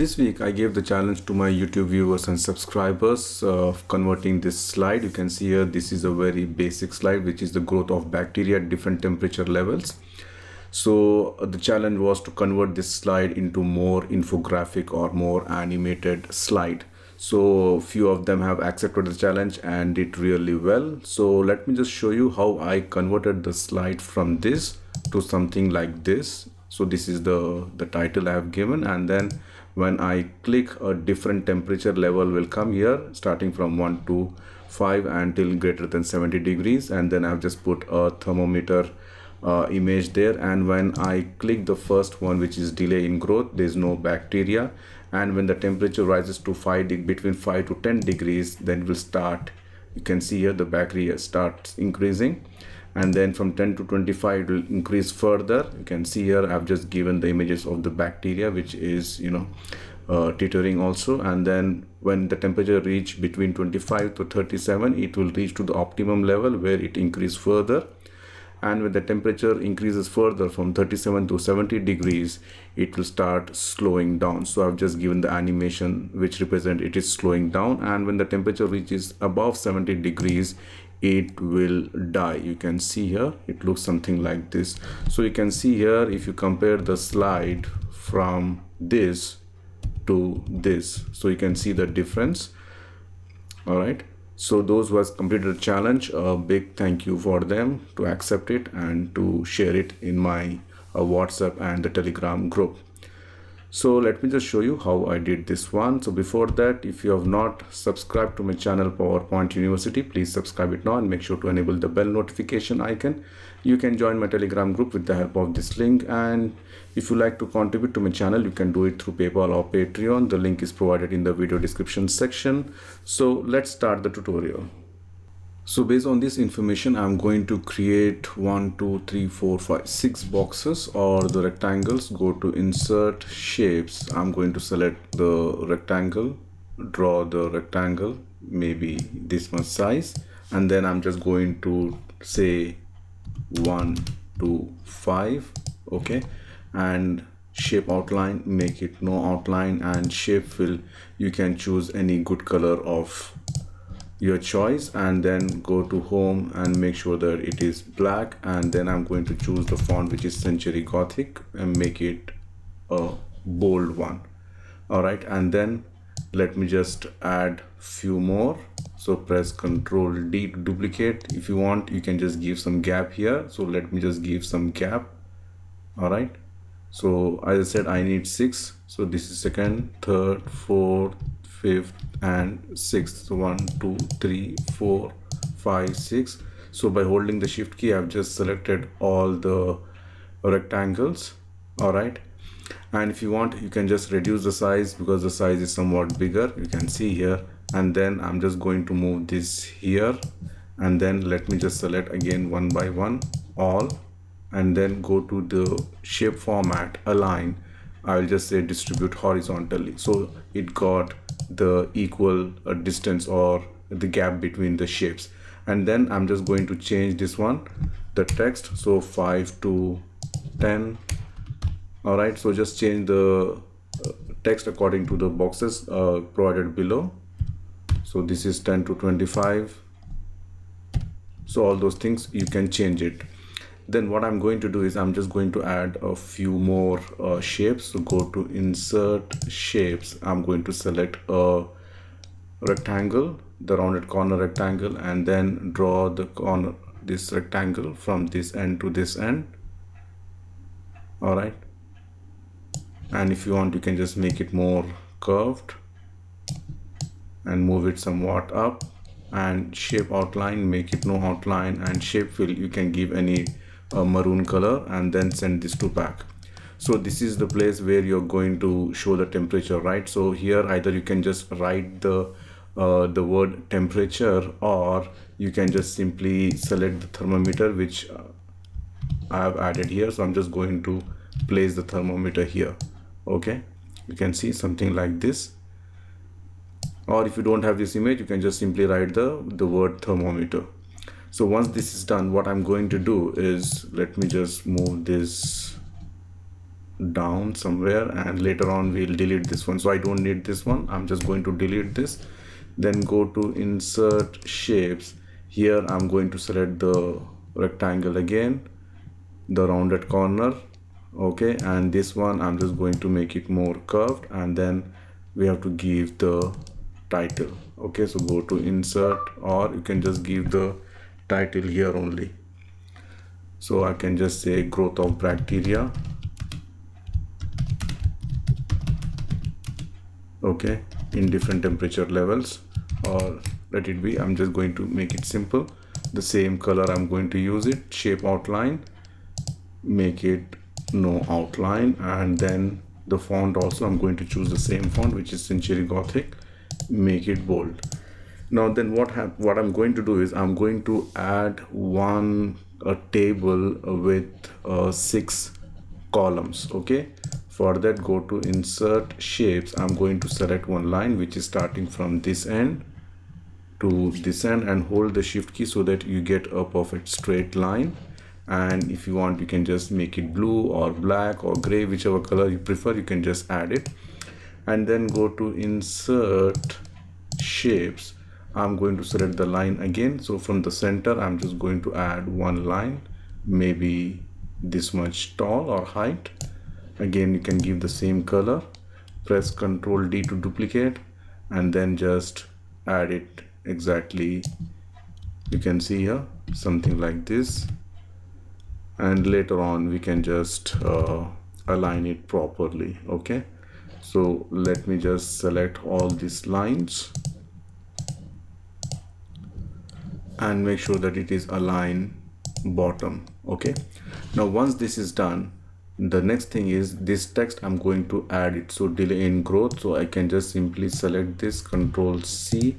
This week I gave the challenge to my YouTube viewers and subscribers of converting this slide. You can see here this is a very basic slide, which is the growth of bacteria at different temperature levels. So the challenge was to convert this slide into more infographic or more animated slide. So few of them have accepted the challenge and did really well. So let me just show you how I converted the slide from this to something like this. So this is the title I have given, and then when I click, a different temperature level will come here, starting from 1 to 5 until greater than 70 degrees. And then I've just put a thermometer image there, and when I click the first one, which is delay in growth, there's no bacteria. And when the temperature rises to between 5 to 10 degrees, then it will start, you can see here the bacteria starts increasing. And then from 10 to 25 it will increase further. You can see here I've just given the images of the bacteria, which is teetering also. And then when the temperature reach between 25 to 37, it will reach to the optimum level where it increase further. And when the temperature increases further from 37 to 70 degrees, it will start slowing down. So I've just given the animation which represent it is slowing down. And when the temperature reaches above 70 degrees, it will die. You can see here it looks something like this. So you can see here, if you compare the slide from this to this, so you can see the difference. All right, so those who has completed the challenge, a big thank you for them to accept it and to share it in my WhatsApp and the Telegram group. So let me just show you how I did this one. So before that, if you have not subscribed to my channel PowerPoint University, please subscribe it now and make sure to enable the bell notification icon. You can join my Telegram group with the help of this link. And if you like to contribute to my channel, you can do it through PayPal or Patreon. The link is provided in the video description section. So let's start the tutorial. So based on this information, I'm going to create 6 boxes or the rectangles. Go to insert shapes. I'm going to select the rectangle, draw the rectangle, maybe this much size. And then I'm just going to say 1 to 5. Okay. And shape outline, make it no outline, and shape fill. You can choose any good color of your choice, and then go to home and make sure that it is black. And then I'm going to choose the font, which is Century Gothic, and make it a bold one. All right, and then let me just add few more. So press Ctrl D to duplicate. If you want, you can just give some gap here. So let me just give some gap. All right, so as I said, I need 6. So this is 2nd, 3rd, 4th, 5th and 6th. So 1, 2, 3, 4, 5, 6. So by holding the shift key, I've just selected all the rectangles. All right, and if you want, you can just reduce the size because the size is somewhat bigger. You can see here, and then I'm just going to move this here, and then let me just select again one by one all, and then go to the shape format, align. I'll just say distribute horizontally. So it got the equal distance or the gap between the shapes. And then I'm just going to change this one, the text. So 5 to 10. All right, so just change the text according to the boxes provided below. So this is 10 to 25. So all those things you can change it. Then what I'm going to do is I'm just going to add a few more shapes. So go to insert shapes. I'm going to select a rectangle, the rounded corner rectangle, and then draw the corner, this rectangle from this end to this end. All right. And if you want, you can just make it more curved and move it somewhat up. And shape outline, make it no outline, and shape fill, you can give any maroon color, and then send this to back. So this is the place where you're going to show the temperature, right? So here either you can just write the word temperature, or you can just simply select the thermometer, which I have added here. So I'm just going to place the thermometer here. Okay, you can see something like this. Or if you don't have this image, you can just simply write the word thermometer. So once this is done, what I'm going to do is, let me just move this down somewhere, and later on we'll delete this one. So I don't need this one. I'm just going to delete this, then go to insert shapes. Here I'm going to select the rectangle again, the rounded corner, okay, and this one I'm just going to make it more curved, and then we have to give the title. Okay, so go to insert, or you can just give the title here only. So I can just say growth of bacteria. Okay, in different temperature levels, or let it be, I'm just going to make it simple. The same color I'm going to use it, shape outline, make it no outline, and then the font also I'm going to choose the same font, which is Century Gothic, make it bold. Now then what I'm going to do is I'm going to add a table with 6 columns. Okay, for that go to insert shapes. I'm going to select one line which is starting from this end to this end, and hold the shift key so that you get a perfect straight line. And if you want, you can just make it blue or black or gray, whichever color you prefer, you can just add it. And then go to insert shapes. I'm going to select the line again. So from the center, I'm just going to add one line, maybe this much tall or height. Again, you can give the same color. Press Ctrl D to duplicate, and then just add it exactly. You can see here something like this. And later on, we can just align it properly. Okay, so let me just select all these lines and make sure that it is aligned bottom. Okay, now once this is done, the next thing is this text I'm going to add it. So delay in growth, so I can just simply select this, Control C,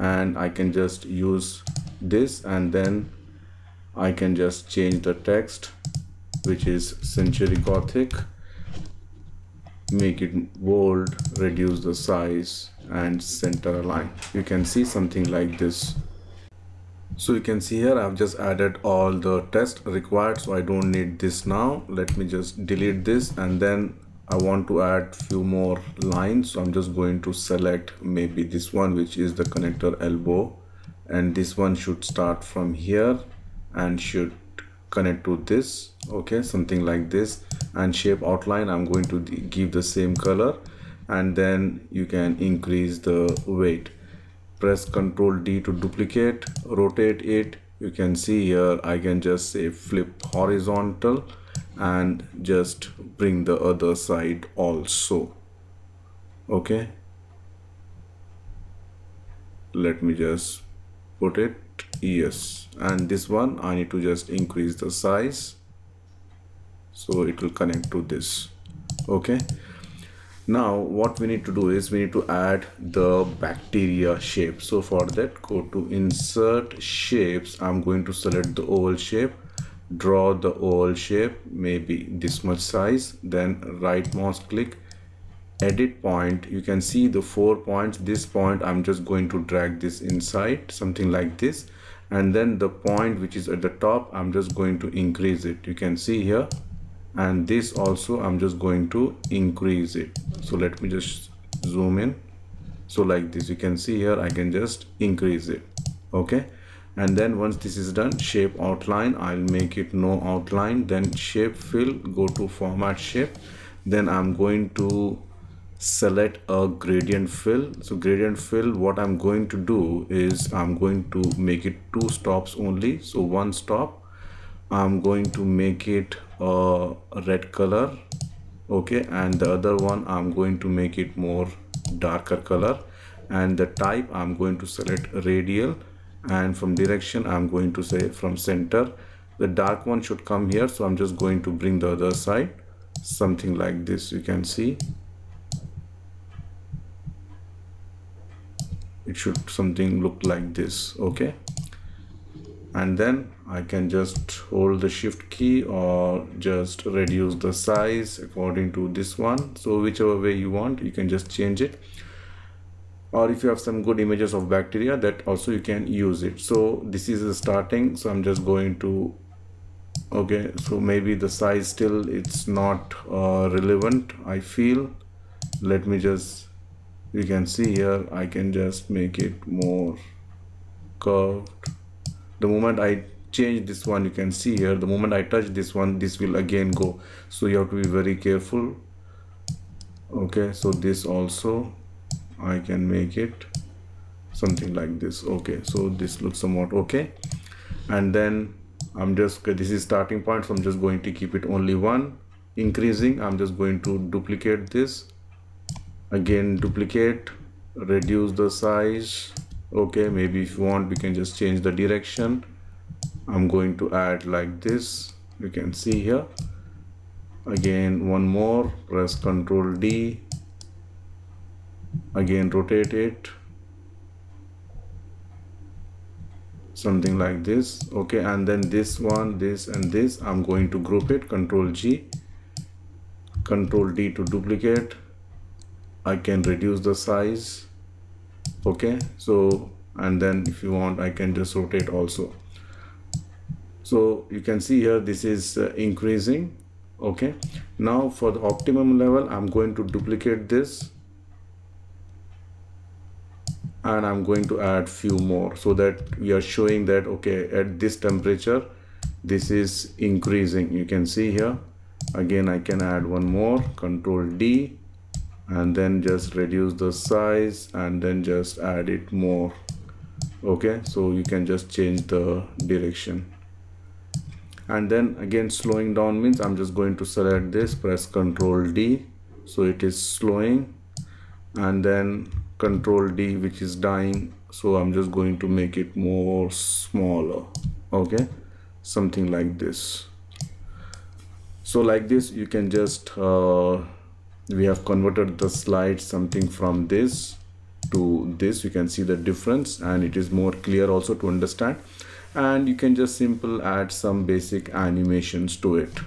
and I can just use this, and then I can just change the text, which is Century Gothic, make it bold, reduce the size, and center align. You can see something like this. So you can see here I've just added all the text required, so I don't need this now. Let me just delete this, and then I want to add few more lines. So I'm just going to select maybe this one, which is the connector elbow, and this one should start from here and should connect to this. Okay, something like this. And shape outline, I'm going to give the same color, and then you can increase the weight. Press Ctrl D to duplicate, rotate it. You can see here I can just say flip horizontal, and just bring the other side also. Okay, let me just put it. Yes, and this one I need to just increase the size, so it will connect to this. Okay, now what we need to do is we need to add the bacteria shape. So for that, go to insert shapes. I'm going to select the oval shape, draw the oval shape, maybe this much size, then right mouse click, edit point. You can see the 4 points. This point I'm just going to drag this inside, something like this, and then the point which is at the top I'm just going to increase it. You can see here, and this also I'm just going to increase it. So let me just zoom in. So like this, you can see here I can just increase it. Okay, and then once this is done, shape outline, I'll make it no outline, then shape fill, go to format shape, then I'm going to select a gradient fill. So gradient fill, what I'm going to do is I'm going to make it 2 stops only. So one stop, I'm going to make it a red color. Okay, and the other one I'm going to make it more darker color, and the type I'm going to select radial, and from direction I'm going to say from center. The dark one should come here, so I'm just going to bring the other side, something like this. You can see it should something look like this. Okay, and then I can just hold the shift key or just reduce the size according to this one. So whichever way you want, you can just change it, or if you have some good images of bacteria, that also you can use it. So this is the starting, so I'm just going to Okay, so maybe the size still it's not relevant, I feel. Let me just, you can see here, I can just make it more curved. The moment I change this one, you can see here, the moment I touch this one, this will again go. So you have to be very careful. Okay, so this also I can make it something like this. Okay, so this looks somewhat okay. And then I'm just, this is starting point, so I'm just going to keep it only one. Increasing, I'm just going to duplicate this. Again, duplicate, reduce the size. Okay, maybe if you want, we can just change the direction. I'm going to add like this, you can see here. Again, one more, press Ctrl D. Again, rotate it. Something like this. Okay, and then this one, this and this, I'm going to group it. Ctrl G, Ctrl D to duplicate. I can reduce the size. Okay, so, and then if you want, I can just rotate also. So you can see here, this is increasing. Okay, now for the optimum level, I'm going to duplicate this and I'm going to add few more so that we are showing that, okay, at this temperature, this is increasing. You can see here, again, I can add one more, Ctrl D, and then just reduce the size and then just add it more. Okay, so you can just change the direction. And then again, slowing down means I'm just going to select this, press Ctrl D, so it is slowing, and then Ctrl D, which is dying, so I'm just going to make it more smaller. Okay, something like this. So like this, you can just we have converted the slide something from this to this. You can see the difference and it is more clear also to understand. And you can just simply add some basic animations to it.